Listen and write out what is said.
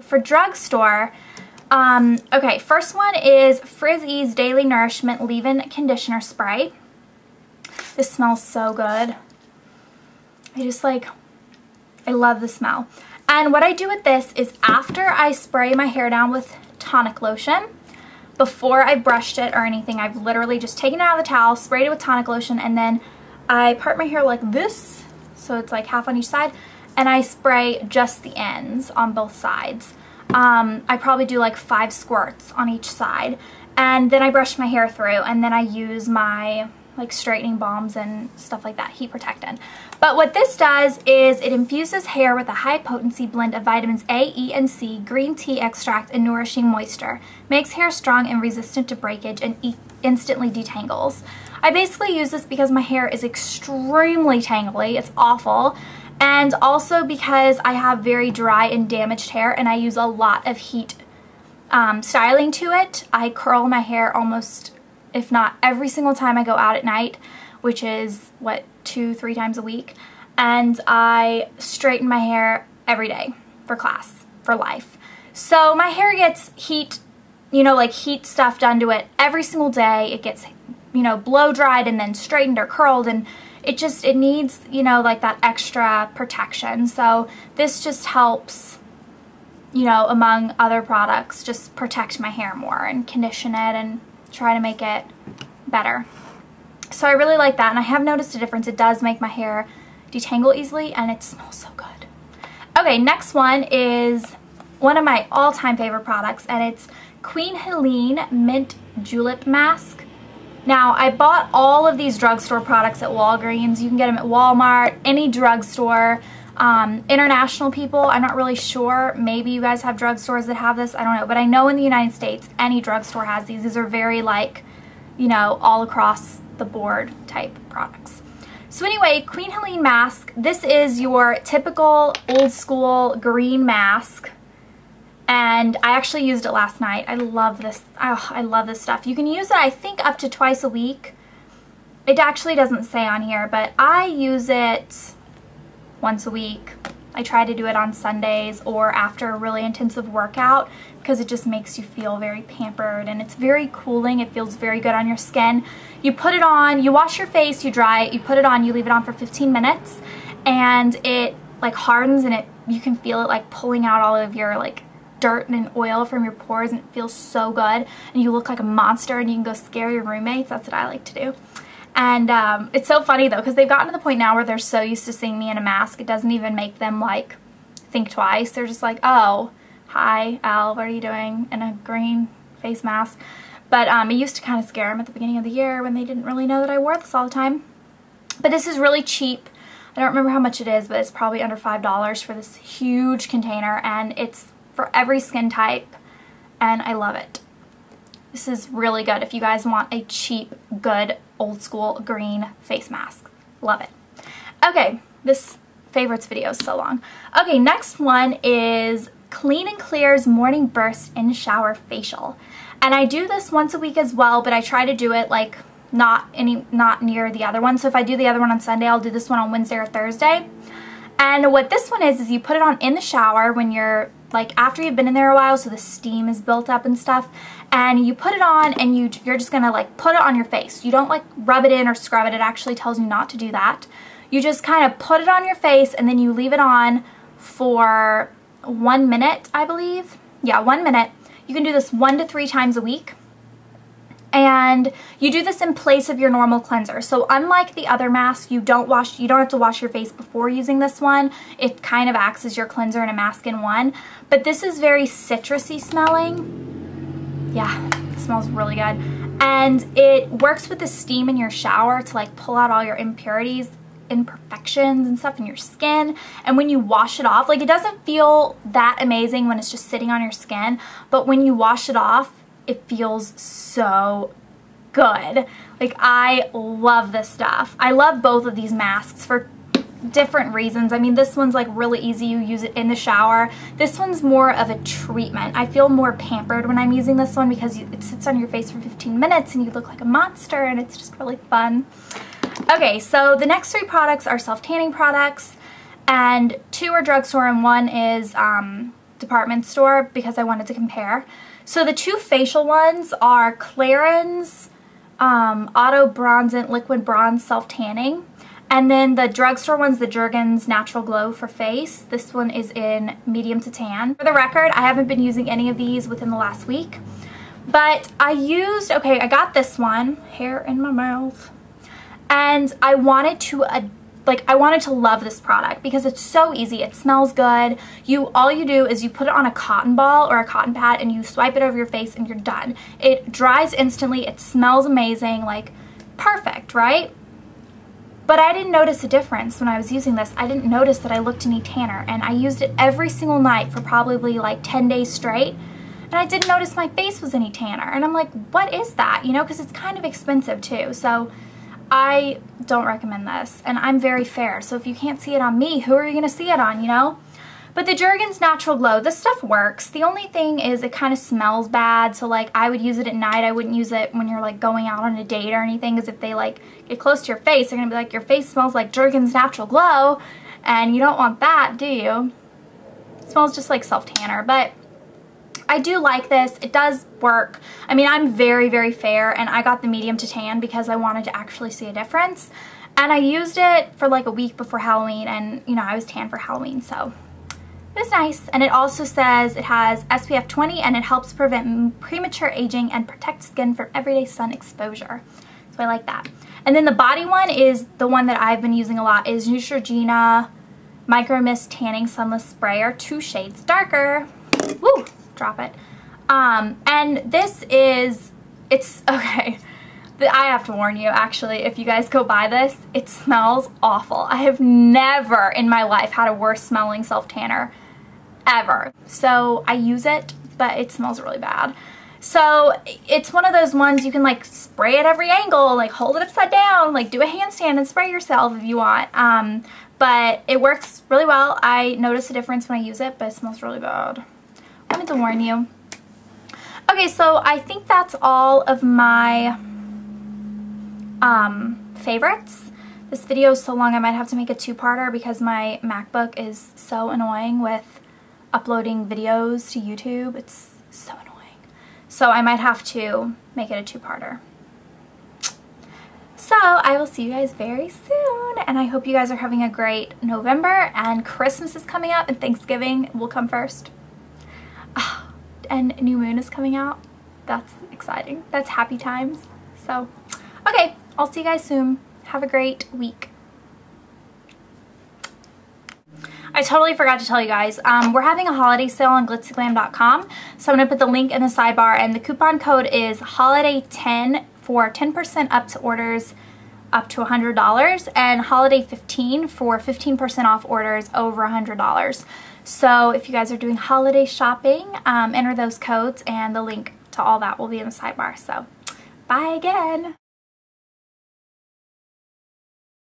For drugstore, okay, first one is Frizz Ease Daily Nourishment Leave-In Conditioner Spray. This smells so good. I love the smell. And what I do with this is after I spray my hair down with tonic lotion, before I brushed it or anything, I've literally just taken it out of the towel, sprayed it with tonic lotion, and then I part my hair like this, so it's like half on each side, and I spray just the ends on both sides. I probably do like 5 squirts on each side, and then I brush my hair through, and then I use my like straightening balms and stuff like that, heat protectant. But what this does is it infuses hair with a high potency blend of vitamins A, E, and C, green tea extract, and nourishing moisture. Makes hair strong and resistant to breakage and instantly detangles. I basically use this because my hair is extremely tangly, it's awful, and also because I have very dry and damaged hair and I use a lot of heat styling to it. I curl my hair almost, if not every single time I go out at night, which is, what, 2-3 times a week, and I straighten my hair every day for class, for life. So my hair gets heat, you know, like heat stuff done to it every single day. It gets, you know, blow dried and then straightened or curled, and it just, it needs, you know, like that extra protection. So this just helps, you know, among other products, just protect my hair more and condition it and try to make it better. So I really like that, and I have noticed a difference. It does make my hair detangle easily, and it smells so good. Okay, next one is one of my all-time favorite products, and it's Queen Helene Mint Julep Masque. Now, I bought all of these drugstore products at Walgreens. You can get them at Walmart, any drugstore. International people, I'm not really sure. Maybe you guys have drugstores that have this. I don't know. But I know in the United States, any drugstore has these. These are very, like, you know, all across the board type products. So anyway, Queen Helene Mask. This is your typical old school green mask. And I actually used it last night. I love this. Oh, I love this stuff. You can use it, I think, up to twice a week. It actually doesn't say on here, but I use it once a week. I try to do it on Sundays or after a really intensive workout because it just makes you feel very pampered, and it's very cooling. It feels very good on your skin. You put it on, you wash your face, you dry it, you put it on, you leave it on for 15 minutes, and it like hardens, and you can feel it like pulling out all of your like dirt and oil from your pores, and it feels so good, and you look like a monster, and you can go scare your roommates. That's what I like to do. And it's so funny though, because they've gotten to the point now where they're so used to seeing me in a mask, it doesn't even make them like think twice. They're just like, oh, hi Elle, what are you doing in a green face mask? But it used to kind of scare them at the beginning of the year when they didn't really know that I wore this all the time. But this is really cheap. I don't remember how much it is, but it's probably under $5 for this huge container, and it's for every skin type, and I love it. This is really good if you guys want a cheap, good, old school green face mask. Love it. Okay, this favorites video is so long. Okay, next one is Clean and Clear's Morning Burst in Shower Facial. And I do this once a week as well, but I try to do it like not near the other one. So if I do the other one on Sunday, I'll do this one on Wednesday or Thursday. And what this one is you put it on in the shower when you're, like, after you've been in there a while, so the steam is built up and stuff, and you put it on, and you're just gonna, like, put it on your face. You don't, like, rub it in or scrub it. It actually tells you not to do that. You just kind of put it on your face, and then you leave it on for 1 minute, I believe. Yeah, 1 minute. You can do this 1 to 3 times a week. And you do this in place of your normal cleanser. So unlike the other mask, you don't have to wash your face before using this one. It kind of acts as your cleanser and a mask in one. But this is very citrusy smelling. Yeah, it smells really good. And it works with the steam in your shower to like pull out all your impurities, imperfections and stuff in your skin. And when you wash it off, like it doesn't feel that amazing when it's just sitting on your skin, but when you wash it off, it feels so good. Like, I love this stuff. I love both of these masks for different reasons. I mean, this one's like really easy. You use it in the shower. This one's more of a treatment. I feel more pampered when I'm using this one because it sits on your face for 15 minutes and you look like a monster, and it's just really fun. Okay, so the next 3 products are self-tanning products, and 2 are drugstore and 1 is department store because I wanted to compare. So the two facial ones are Clarins Auto Bronzant Liquid Bronze Self Tanning, and then the drugstore one's the Jergens Natural Glow for Face. This one is in medium to tan. For the record, I haven't been using any of these within the last week, but I used, okay, I got this one, hair in my mouth, and I wanted to I wanted to love this product because it's so easy. It smells good. All you do is you put it on a cotton ball or a cotton pad and you swipe it over your face and you're done. It dries instantly. It smells amazing. Like, perfect, right? But I didn't notice a difference when I was using this. I didn't notice that I looked any tanner, and I used it every single night for probably like 10 days straight. And I didn't notice my face was any tanner. And I'm like, what is that? You know, because it's kind of expensive too. So I don't recommend this, and I'm very fair, so if you can't see it on me, who are you going to see it on, you know? But the Jergens Natural Glow, this stuff works. The only thing is it kind of smells bad, so like I would use it at night. I wouldn't use it when you're like going out on a date or anything, because if they like get close to your face, they're going to be like, your face smells like Jergens Natural Glow, and you don't want that, do you? It smells just like self-tanner, but I do like this. It does work. I mean, I'm very, very fair, and I got the medium to tan because I wanted to actually see a difference. And I used it for like a week before Halloween, and, you know, I was tan for Halloween, so it was nice. And it also says it has SPF 20, and it helps prevent premature aging and protect skin from everyday sun exposure. So I like that. And then the body one is the one that I've been using a lot, is Neutrogena Micro Mist Tanning Sunless Sprayer, 2 shades darker. Woo! Drop it. And this is, it's, okay, I have to warn you, actually, if you guys go buy this, it smells awful. I have never in my life had a worse smelling self-tanner ever. So I use it, but it smells really bad. So it's one of those ones you can like spray at every angle, like hold it upside down, like do a handstand and spray yourself if you want. But it works really well. I notice a difference when I use it, but it smells really bad. I meant to warn you. Okay, so I think that's all of my favorites. This video is so long, I might have to make a 2-parter because my MacBook is so annoying with uploading videos to YouTube. It's so annoying. So I might have to make it a 2-parter. So I will see you guys very soon, and I hope you guys are having a great November, and Christmas is coming up, and Thanksgiving will come first. And new moon is coming out. That's exciting. That's happy times. So, okay, I'll see you guys soon. Have a great week. I totally forgot to tell you guys, we're having a holiday sale on glitzyglam.com, so I'm going to put the link in the sidebar, and the coupon code is HOLIDAY10 for 10% up to orders up to $100, and HOLIDAY15 for 15% off orders over $100. So if you guys are doing holiday shopping, enter those codes, and the link to all that will be in the sidebar. So, bye again.